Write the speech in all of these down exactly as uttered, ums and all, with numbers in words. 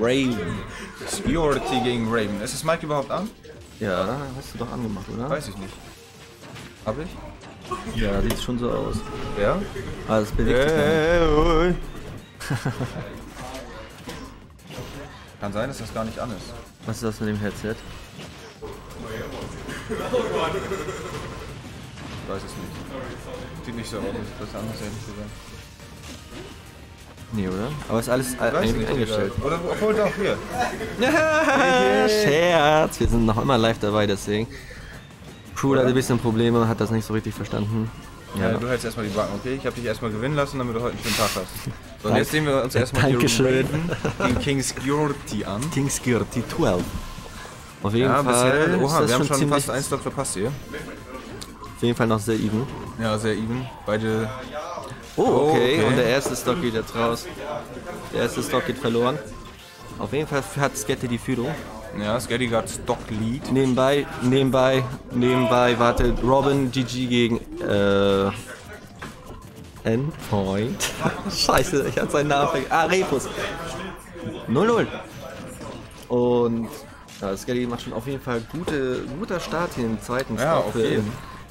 Raven. Security gegen Raven. Ist das Mike überhaupt an? Ja, hast du doch angemacht, oder? Weiß ich nicht. Hab ich? Ja, sieht schon so aus. Ja? Ah, das bewegt sich gar nicht. Kann sein, dass das gar nicht an ist. Was ist das mit dem Headset? Ich weiß es nicht. Sieht nicht so aus, das anders hätte zu sein. Nee, oder? Aber ist alles eingestellt. Oder obwohl doch hier. Ja, Scherz! Wir sind noch immer live dabei, deswegen. Crew hat ein bisschen Probleme, hat das nicht so richtig verstanden. Ja, ja, du hältst erstmal die Backen, okay? Ich habe dich erstmal gewinnen lassen, damit du heute einen schönen Tag hast. So, und jetzt sehen wir uns erstmal die Ruven gegen King Skety an. King Skety zwölf. Auf jeden ja, Fall. Bisher, oha, wir haben schon fast einen Stock verpasst hier. Auf jeden Fall noch sehr even. Ja, sehr even. Beide. Oh, okay. okay. Und der erste Stock geht jetzt raus. Der erste Stock geht verloren. Auf jeden Fall hat Skety die Führung. Ja, Skety hat Stock-Lead. Nebenbei, nebenbei, nebenbei wartet Robin G G gegen äh, Endpoint. Scheiße, ich hatte seinen Namen vergessen. Ah, Repus. null null. Und ja, Skety macht schon auf jeden Fall gute, guter Start hier im zweiten Stock. Ja, auf jeden.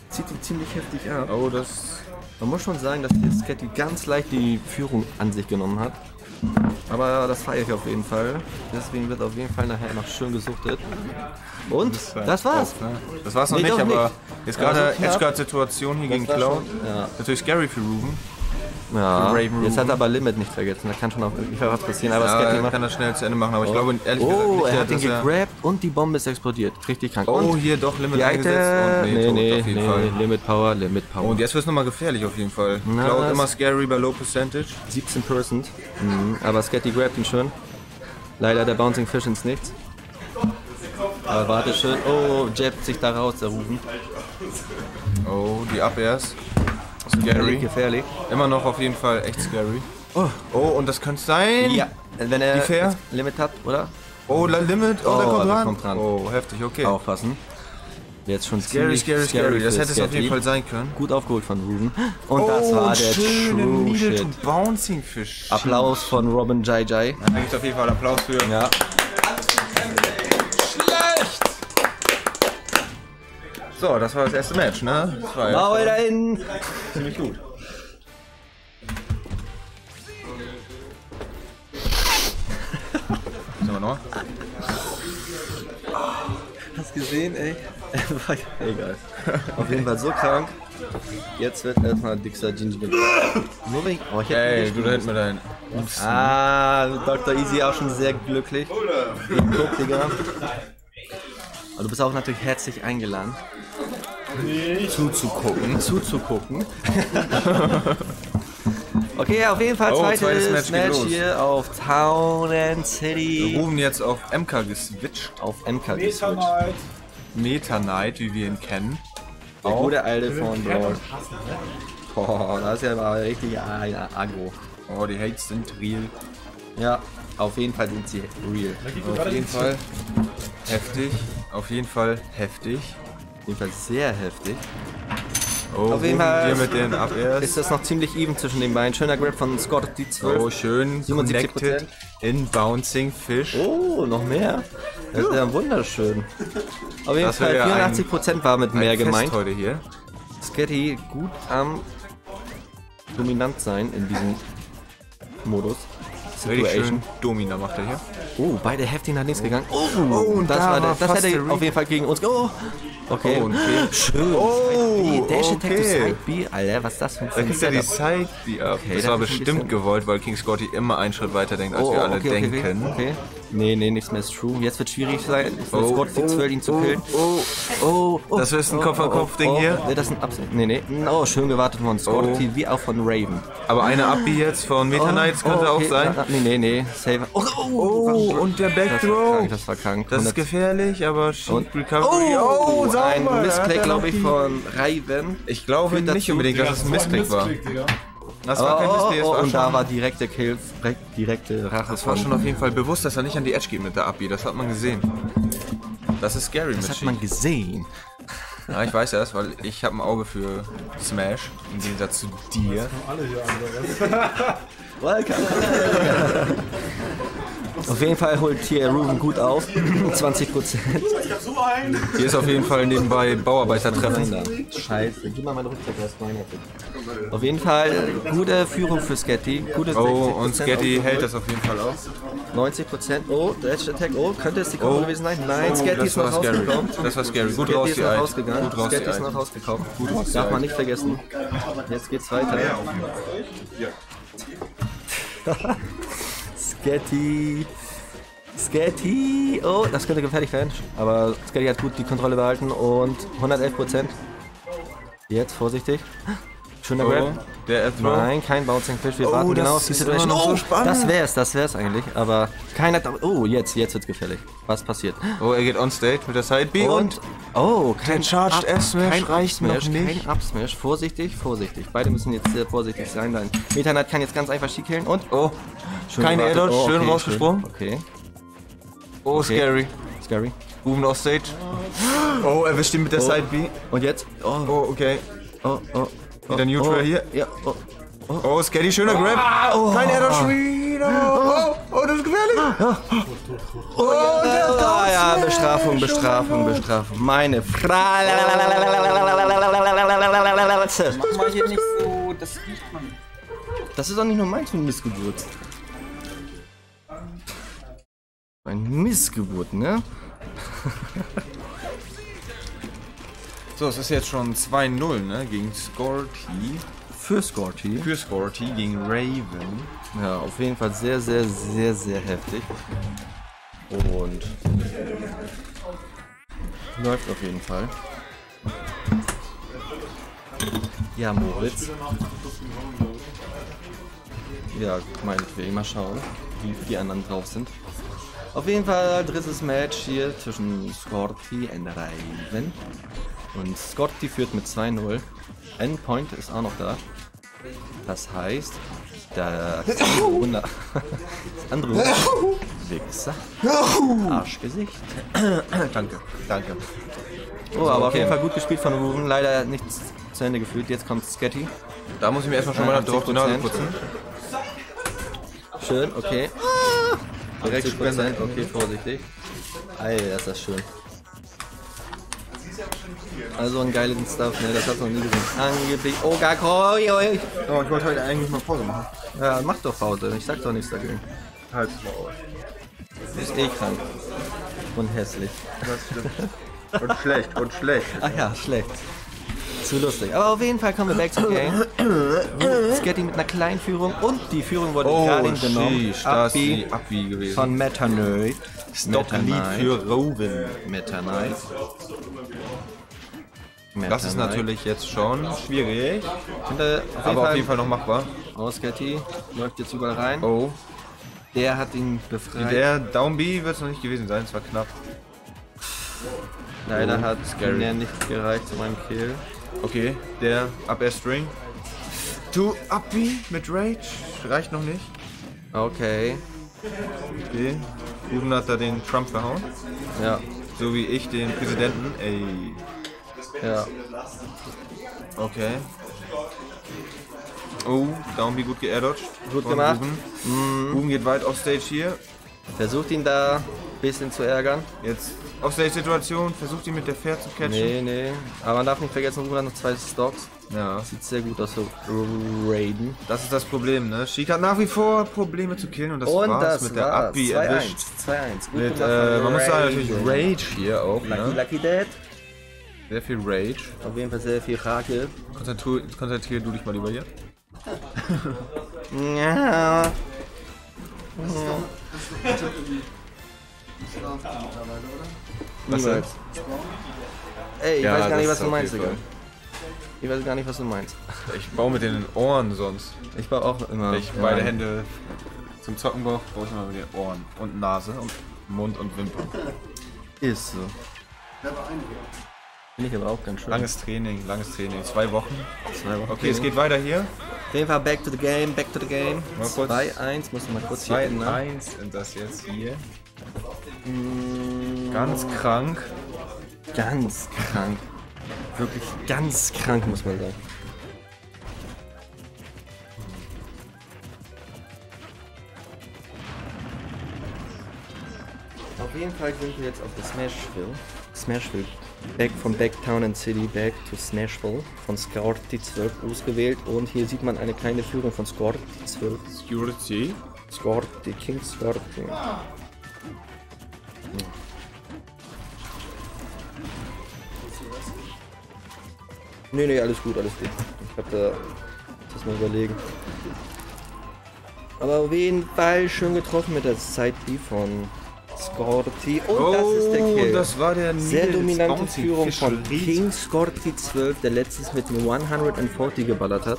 Zieht ihn ziemlich heftig ab. Oh, das... Man muss schon sagen, dass die Skety ganz leicht die Führung an sich genommen hat. Aber das feiere ich auf jeden Fall. Deswegen wird auf jeden Fall nachher noch schön gesuchtet. Und das, war das war's. Oft, ne? Das war's noch nee, nicht, aber nicht. Jetzt gerade so Edgeguard-Situation hier gegen Cloud. Ja. Natürlich scary für Ruven. Ja. Für Ruven. Jetzt hat er aber Limit nicht vergessen. Da kann schon auch was passieren. Aber ja, Skety kann das schnell zu Ende machen. Aber oh. ich glaube ehrlich gesagt, oh, er hat ihn gegrabt und die Bombe ist explodiert. Richtig krank. Oh, und hier doch Limit eingesetzt. Und nee, nee, nee, auf jeden nee, Fall. Limit Power, Limit Power. Und jetzt wird's nochmal gefährlich auf jeden Fall. Na, Cloud immer scary bei Low Percentage. siebzehn Prozent. Mhm. Aber Skety grabt ihn schon. Leider der Bouncing Fish ins Nichts. Aber warte schön. Oh, jabbt sich da raus, der Ruven. Oh, die Up-Airs. Scary. Gefährlich. Immer noch auf jeden Fall echt scary. Oh, oh und das könnte sein. Ja. Wenn er fair. Limit hat, oder? Oh, la Limit. Oh, oh da kommt, ran. kommt ran. Oh, heftig, okay. Aufpassen. Jetzt schon scary, scary, scary. scary. Das hätte es auf jeden Fall sein können. Gut aufgeholt von Ruven. Und oh, das war der True Shit. Bouncing Fish. Applaus von Robin Jai Jai. Da gibt es auf jeden Fall Applaus für. Ja. So, das war das erste Match, ne? Das war ja Maul dahin! Ziemlich gut. Sind wir noch? Hast gesehen, ey? Egal. Auf jeden Fall so krank. Jetzt wird erstmal dickster Ginger. Nur wegen. Oh, ich ey, du da hinten mit deinen. Ah, Doktor Easy auch schon sehr glücklich. Den Guck, Digga. Aber du bist auch natürlich herzlich eingeladen, zuzugucken. Zuzugucken. Okay, auf jeden Fall oh, zweites, zweites Match, Match hier auf Town and City. Wir rufen jetzt auf M K geswitcht. Auf M K geswitcht. Meta Knight, wie wir ihn kennen. Der oh, gute alte von Brawl. Boah, da ist ja mal richtig aggro. Oh, die Hates sind real. Ja, auf jeden Fall sind sie real. Auf jeden Fall heftig. Auf jeden Fall heftig. Auf jeden Fall sehr heftig. Oh, auf jeden Fall mit den Up-Airs ist das noch ziemlich even zwischen den beiden. Schöner Grab von Skety zwölf. Oh, schön. Connected in Bouncing Fish. Oh, noch mehr. Das ist ja wunderschön. Auf jeden das Fall ja vierundachtzig Prozent war mit mehr Fest gemeint. Heute hier. Skety gut am dominant sein in diesem Modus. Situation. Domina macht er hier. Oh, beide heftig nach links gegangen. Oh, oh und das, da war der, das hätte er auf jeden Fall gegen uns. Oh, okay. Oh, okay. Schön. Oh, Dash Attack to Side B. Alter, was ist das für ein Side? Da kriegt er die Side B ab. Okay, das war bestimmt gewollt, weil King Skety immer einen Schritt weiter denkt, als oh, wir alle okay, okay, denken. Okay, okay. Nee, nee, nichts mehr ist true. Jetzt wird schwierig sein, oh, Skety zwölf oh, ihn zu killen. Oh, oh, oh. Das ist ein Kopf-an-Kopf-Ding hier. Nee, das ist ein Absicht. Nee, nee. Oh, schön gewartet von Skety, wie auch von Raven. Aber eine Abi jetzt von Meta Knights könnte auch sein. Nee, nee, nee. Save. Oh, oh, oh, und der Backthrow. Das war krank. Das ist gefährlich, aber Shiek Recovery. Oh, oh, ein Misclick, glaube ich, von Raven. Ich glaube nicht unbedingt, dass es ein Misclick war. Das war kein Misclick. Und da war direkte Kill, direkte Rache. Das war schon auf jeden Fall bewusst, dass er nicht an die Edge geht mit der Abi. Das hat man gesehen. Das ist scary mit Shiek. Das hat man gesehen. Ja, ich weiß das, weil ich habe ein Auge für Smash, im Gegensatz zu dir. Welcome! Auf jeden Fall holt hier Ruven gut auf. zwanzig Prozent. Ich hab so einen. Hier ist auf jeden Fall nebenbei Bauarbeitertreffen. Scheiße, gib mal meinen Rucksack, das ist meiner. Auf jeden Fall gute Führung für Skety. Gutes Oh, und Skety hält das auf jeden Fall auch. neunzig Prozent. Oh, Dash Attack. Oh, könnte es die Kombo gewesen sein? Nein, Skety ist noch rausgekommen. Das war scary. Gut raus, die Eid. Skety ist noch rausgekommen. Darf man nicht vergessen. Jetzt geht's weiter. Skety. Skety. Oh, das könnte gefährlich werden. Aber Skety hat gut die Kontrolle behalten und hundertelf Prozent. Jetzt vorsichtig. Schöner Grab. Oh, der Ethno. Nein, kein Bouncing Fish. Wir oh, warten genau auf die Situation. Oh, spannend. Das wär's, das wär's eigentlich. Aber keiner. Oh, jetzt, jetzt wird's gefährlich. Was passiert? Oh, er geht on stage mit der Side B und. und oh, kein Charged F-Smash reicht noch nicht. Kein Up-Smash. Vorsichtig, vorsichtig. Beide müssen jetzt sehr vorsichtig sein. Dein Metanat kann jetzt ganz einfach Shiek killen und. Oh, schön keine Air-Dodge, oh, okay, schön rausgesprungen. Okay. Oh, okay. Scary. Scary. Ruven off stage. Oh, erwischt ihn mit der oh. Side B. Und jetzt? Oh, oh okay. Oh, oh. Wieder Neutral oh, hier. Ja, oh, oh. oh Skety, schöner Grab. Oh, oh, kein Air-Dodge. Oh, oh, das ist gefährlich. Oh, der ist da. Ja, Bestrafung, Bestrafung, Bestrafung. Meine Fresse. Mach mal hier nicht so, das riecht man. Das ist doch nicht nur meins, eine Missgeburt. Ein Missgeburt, ne? So, es ist jetzt schon zwei null, ne, gegen Skety. Für Skety. Für Skety gegen Ruven. Ja, auf jeden Fall sehr, sehr, sehr, sehr heftig. Und läuft auf jeden Fall. Ja, Moritz. Ja, meinetwegen. Mal schauen, wie die anderen drauf sind. Auf jeden Fall drittes Match hier zwischen Skety und Ruven. Und Skety führt mit zwei null. Endpoint ist auch noch da. Das heißt, das andere Wichser. Arschgesicht. Danke, danke. Oh, aber okay. Auf jeden Fall gut gespielt von Ruven. Leider nichts zu Ende geführt. Jetzt kommt Skety. Da muss ich mir erstmal schon mal drauf die Nase putzen. Schön, okay. Direkt sprengen. Okay, vorsichtig. Alter, ist das schön. Also ein geiles Stuff, ne? Das hat noch nie gesehen. Angeblich. Oh, gar koi, oi. Oh, ich wollte heute eigentlich mal Pause machen. Ja, mach doch Pause. Ich sag doch nichts dagegen. Halt's mal auf. Ist eh krank. Und hässlich. Das stimmt. Und schlecht, und schlecht. Ach ja, schlecht. Zu lustig. Aber auf jeden Fall kommen wir back zum Game. Skety mit einer kleinen Führung und die Führung wurde oh, gerade genommen. Abbi gewesen. Von Metanoid. Stock-Lead für Ruven. Metanoid. Das ist natürlich jetzt schon schwierig. Finde, auf aber Fall, auf jeden Fall noch machbar. Oh, Skety läuft jetzt überall rein. Oh. Der hat ihn befreit. Der Down-B wird es noch nicht gewesen sein, es war knapp. Leider oh, hat Skety nicht gereicht zu meinem Kill. Okay, der Up-Air-String. Du Up-B mit Rage. Reicht noch nicht. Okay. Okay. Ruven hat da den Trump verhauen. Ja. So wie ich den Präsidenten. Ey. Ja. Okay. Oh, Downby gut geairdodged. Gut gemacht. Ruven. Mm. Ruven geht weit offstage hier. Versucht ihn da ein bisschen zu ärgern. Jetzt Offstage-Situation, versucht ihn mit der Pferd zu catchen. Nee, nee. Aber man darf nicht vergessen, Ruven hat noch zwei Stocks. Ja. Sieht sehr gut aus, so Raiden. Das ist das Problem, ne? Shiek hat nach wie vor Probleme zu killen und das und war's das mit war's. Der Abbi erwischt. zwei eins. Mit, äh, man muss sagen, natürlich Rage hier auch, ne? Lucky, lucky Dad. Sehr viel Rage. Auf jeden Fall sehr viel Rake. Konzentrier, konzentrier du dich mal lieber hier. Ja. Ja. Was denn? Ey, ich ja, weiß gar nicht, was du meinst, Digga. Ich weiß gar nicht, was du meinst. Ich baue mit den Ohren sonst. Ich baue auch immer. Ich ja. Beide Hände zum Zocken brauche ich immer mit den Ohren und Nase und Mund und Wimpern. Ist so. Finde ich aber auch ganz schön. Langes Training, langes Training. Zwei Wochen. Zwei Wochen. Okay, es geht weiter hier. Auf jeden Fall back to the game, back to the game. zwei eins, muss man mal kurz zwei, hier zwei eins und das jetzt hier. Mm. Ganz krank. Ganz krank. Wirklich ganz krank, muss man sagen. Auf jeden Fall sind wir jetzt auf der Smashville. Smashville. Back von Backtown and City back to Smashville von Skety zwölf ausgewählt. Und hier sieht man eine kleine Führung von Skety zwölf. Skety? Skety, King Skety. Hm. Nee, nee, alles gut, alles gut. Ich hab da das mal überlegen. Aber auf jeden Fall schön getroffen mit der Side-B von Skety. Und oh, das ist der Kill. Das war der sehr dominante Führung von King Skety zwölf, der letztens mit einem hundertvierzig geballert hat.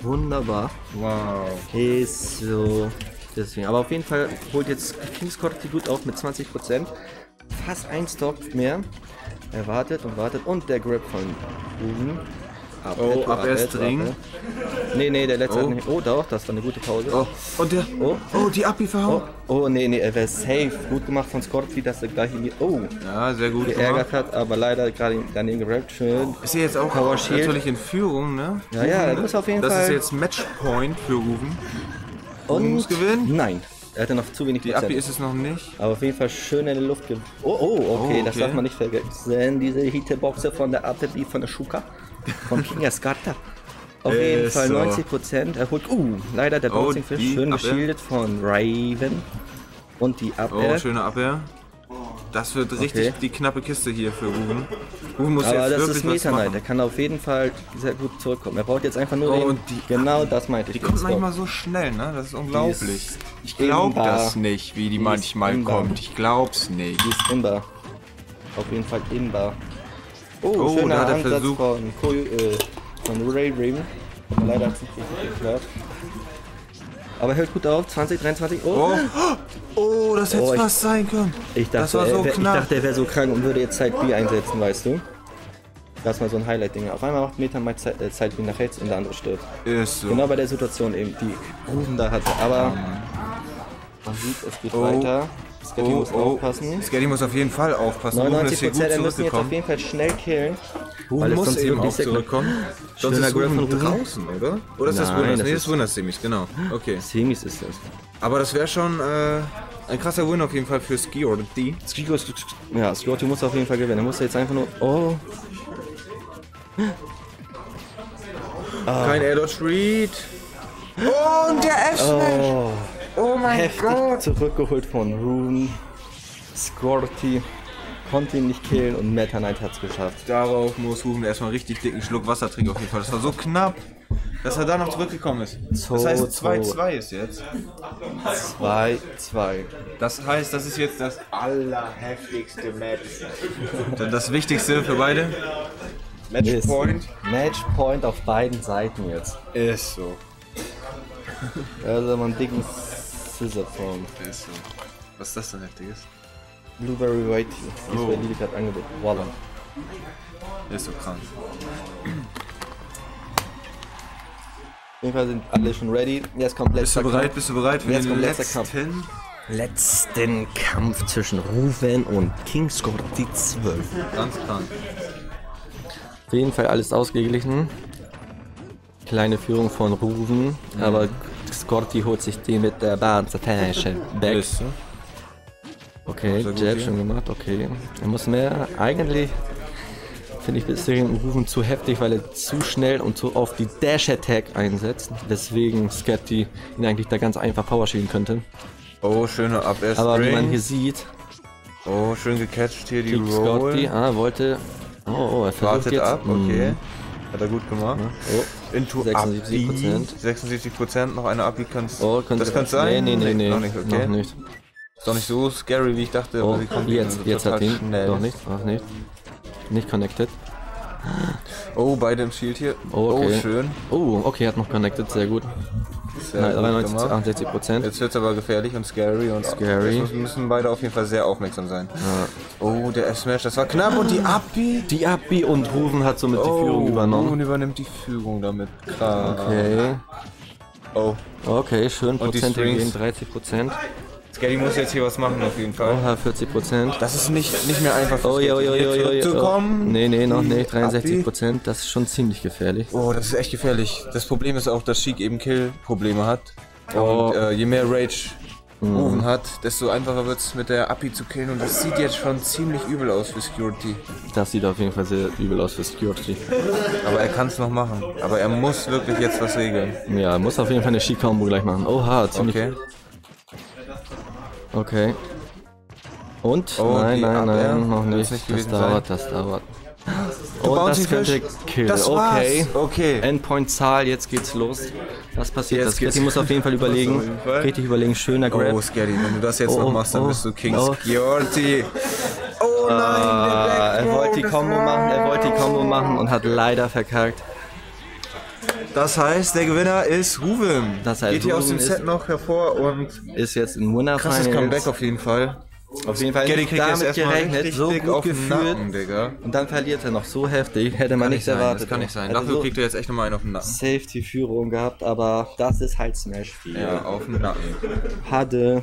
Wunderbar. Wow. Ist so. Deswegen. Aber auf jeden Fall holt jetzt King Skety gut auf mit zwanzig Prozent. Fast ein Stop mehr. Er wartet und wartet und der Grip von Ruven. Oh, ab erst Ring. Nee, nee, der letzte oh. hat nicht. Oh, doch, das war eine gute Pause. Oh, oh der. Oh, oh die Abi verhauen. Oh, oh, nee, nee, er wäre safe. Gut gemacht von Skety, dass er gleich in Oh. Ja, sehr gut geärgert hat, aber leider gerade daneben gerappt. Schön. Ist er jetzt auch Power Shield. Natürlich in Führung, ne? Ja, ja, das ist auf jeden das Fall. Das ist jetzt Matchpoint für Ruven. Und muss gewinnen? Nein. Er hatte noch zu wenig Prozent. Die Abi ist es noch nicht. Aber auf jeden Fall schön in der Luft ge... Oh, oh, okay, oh, okay. Das darf man nicht vergessen. Diese Hitboxer von der Abi von der Shuka. Von King Skety. Auf äh, jeden Fall so. neunzig Prozent. Er holt... Uh, leider der Bouncing Fish. Oh, schön geschildert von Ruven. Und die Abi. Oh, schöne Abi. Das wird richtig okay. die knappe Kiste hier für Ruven. Ruven muss Aber jetzt das ist Meta Knight. Er kann auf jeden Fall sehr gut zurückkommen. Er braucht jetzt einfach nur. Oh, und die genau Abi, das meinte ich. Die kommt manchmal so schnell, ne? Das ist unglaublich. Ist ich glaube das nicht, wie die, die manchmal kommt. Ich glaub's nicht. Die ist imbar. Auf jeden Fall imbar. Oh, oh schöner da hat er Ansatz versucht. Von, äh, von Ruven. Leider hat es nicht geklappt. Aber hält gut auf, zwanzig, dreiundzwanzig, oh! Oh, oh das hätte oh, fast ich, sein können! Ich dachte, das war so er, ich dachte, er wäre so krank und würde jetzt Side-B einsetzen, weißt du? Das war so ein Highlight-Ding. Auf einmal macht Meta mal Side-B nach rechts und der andere stirbt. Ist so. Genau bei der Situation eben, die Ruven da hatte. Aber man sieht, es geht oh. weiter. Skety oh, muss oh. aufpassen. Skety muss auf jeden Fall aufpassen. neunundneunzig Ruven ist hier gut er müssen jetzt auf jeden Fall schnell killen. Ruven muss eben auch zurückkommen. Sonst ist Ruven draußen, oder? Oder ist das Ruven? Nein, das ist Ruven, das Semis, genau. Okay. Semis ist das. Aber das wäre schon äh, ein krasser Win auf jeden Fall für Skety. Ja, Skety muss auf jeden Fall gewinnen. Er muss jetzt einfach nur... Oh! Ah. Kein Air-Dodge Read. Oh, und der F-Smash! Oh. Oh mein Heftig Gott! Zurückgeholt von Ruven. Skety konnte ihn nicht killen und Meta Knight hat's geschafft. Darauf muss Ruven erstmal einen richtig dicken Schluck Wasser trinken auf jeden Fall. Das war so knapp, dass er da noch zurückgekommen ist. Das heißt zwei zwei ist jetzt. zwei zwei. Das heißt, das ist jetzt das allerheftigste Match. Das wichtigste für beide? Matchpoint. Matchpoint auf beiden Seiten jetzt. Ist so. Also man dicken Scissor-Form. Was ist das denn heftiges? Blueberry White Tea. Oh. Die gerade angeboten. Voila. Der ist so krank. Auf jeden Fall sind alle schon ready. Jetzt kommt letzter Kampf. Bist du bereit? Bist du bereit für den letzten? Letzten Kampf zwischen Ruven und King Skety zwölf. Ganz krank. Auf jeden Fall alles ausgeglichen. Kleine Führung von Ruven, mhm. aber Skety holt sich die mit der Bahnzertasche weg. Okay, Jab schon gemacht, okay. Er muss mehr, eigentlich finde ich deswegen Ruven zu heftig, weil er zu schnell und zu oft die Dash-Attack einsetzt. Deswegen Skety ihn eigentlich da ganz einfach powerschieben könnte. Oh, schöne Up-S-Ring. Aber wie man hier sieht... Oh, schön gecatcht hier die Roll. Skety, ah, wollte... Oh, oh, er versucht jetzt... ab, okay. Hat er gut gemacht. Oh. Into sechsundsiebzig Prozent. sechsundsiebzig Prozent noch eine Abi kannst du. Oh, das kannst du sein? Nee, nee, nee. Noch nicht, okay. Noch nicht. Ist doch nicht so scary, wie ich dachte. Oh, aber sie jetzt, jetzt hat ihn. Schnell. Doch nicht. Ach, nicht. Nicht connected. Oh, beide im Shield hier. Oh, okay. Oh, schön. Oh, okay, hat noch connected. Sehr gut. dreiundneunzig zu achtundsechzig Prozent. Jetzt wird es aber gefährlich und scary und scary. Jetzt müssen beide auf jeden Fall sehr aufmerksam sein. Ja. Oh, der F-Smash, das war knapp und die Abi. Die Abi und Ruven hat somit oh, die Führung übernommen. Ruven übernimmt die Führung damit. Krass. Okay. Oh. Okay, schön. Prozent gegen dreißig Prozent. Skety muss jetzt hier was machen auf jeden Fall. Oh, vierzig Prozent. Das ist nicht, nicht mehr einfach für oh, Skety, oh, oh, oh, oh, zurückzukommen. Oh. Nee, nee, noch nicht. dreiundsechzig Prozent. Das ist schon ziemlich gefährlich. Oh, das ist echt gefährlich. Das Problem ist auch, dass Shiek eben Kill-Probleme hat. Oh. Und äh, je mehr Rage Ruven hat, desto einfacher wird es mit der A P I zu killen, und das sieht jetzt schon ziemlich übel aus für Security. Das sieht auf jeden Fall sehr übel aus für Security. Aber er kann es noch machen. Aber er muss wirklich jetzt was regeln. Ja, er muss auf jeden Fall eine Shiek-Combo gleich machen. Oha, ziemlich... Okay. Okay. Und? Oh, nein, nein, nein, noch nicht. nicht das dauert, sein. das dauert. Und oh, das könnte Kill. Das okay. okay. Endpoint-Zahl, jetzt geht's los. Was passiert? Jetzt das Skety muss auf jeden Fall überlegen. Skety überlegen, schöner Grab. Oh, Skety, wenn du das jetzt oh, noch machst, dann oh, bist du King oh. Security. Oh nein, ah, der er wollte die Combo machen, er wollte die Combo machen und hat leider verkackt. Das heißt, der Gewinner ist Ruven. Das heißt, geht hier aus dem Set noch hervor und ist jetzt ein Winner. Krasses Comeback auf jeden Fall. Auf jeden Fall nicht damit gerechnet, so gut geführt, und dann verliert er noch so heftig, hätte man nicht erwartet. Das kann nicht sein, dafür kriegt er jetzt echt nochmal einen auf den Nacken. Safety-Führung gehabt, aber das ist halt Smash-Spiel. Ja, auf den Nacken. Hade.